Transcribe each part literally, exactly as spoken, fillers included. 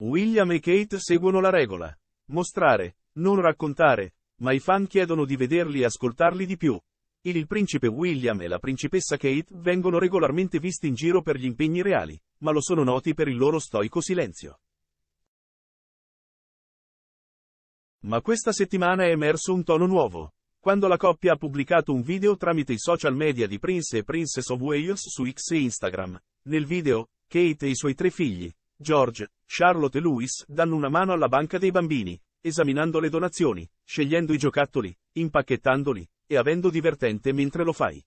William e Kate seguono la regola. Mostrare, non raccontare, ma i fan chiedono di vederli e ascoltarli di più. Il principe William e la principessa Kate vengono regolarmente visti in giro per gli impegni reali, ma lo sono noti per il loro stoico silenzio. Ma questa settimana è emerso un tono nuovo. Quando la coppia ha pubblicato un video tramite i social media di Prince e Princess of Wales su X e Instagram. Nel video, Kate e i suoi tre figli, George, Charlotte e Louis, danno una mano alla banca dei bambini, esaminando le donazioni, scegliendo i giocattoli, impacchettandoli, e avendo divertente mentre lo fai.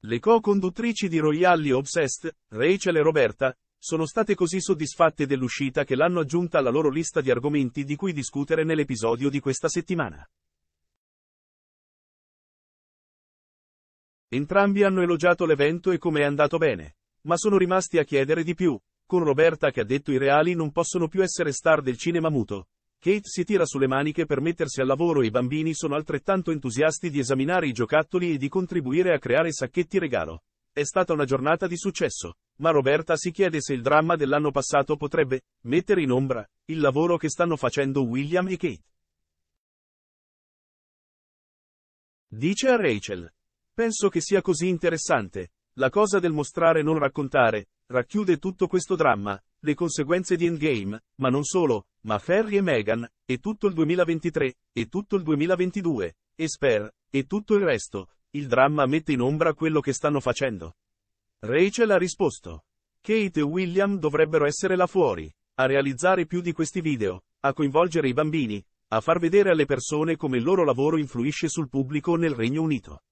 Le co-conduttrici di Royally Obsessed, Rachel e Roberta, sono state così soddisfatte dell'uscita che l'hanno aggiunta alla loro lista di argomenti di cui discutere nell'episodio di questa settimana. Entrambi hanno elogiato l'evento e come è andato bene, ma sono rimasti a chiedere di più, con Roberta che ha detto i reali non possono più essere star del cinema muto. Kate si tira sulle maniche per mettersi al lavoro e i bambini sono altrettanto entusiasti di esaminare i giocattoli e di contribuire a creare sacchetti regalo. È stata una giornata di successo, ma Roberta si chiede se il dramma dell'anno passato potrebbe mettere in ombra il lavoro che stanno facendo William e Kate. Dice a Rachel: penso che sia così interessante. La cosa del mostrare e non raccontare racchiude tutto questo dramma, le conseguenze di Endgame, ma non solo, ma Ferry e Meghan, e tutto il duemilaventitré, e tutto il duemilaventidue, e Sper, e tutto il resto. Il dramma mette in ombra quello che stanno facendo. Rachel ha risposto. Kate e William dovrebbero essere là fuori, a realizzare più di questi video, a coinvolgere i bambini, a far vedere alle persone come il loro lavoro influisce sul pubblico nel Regno Unito.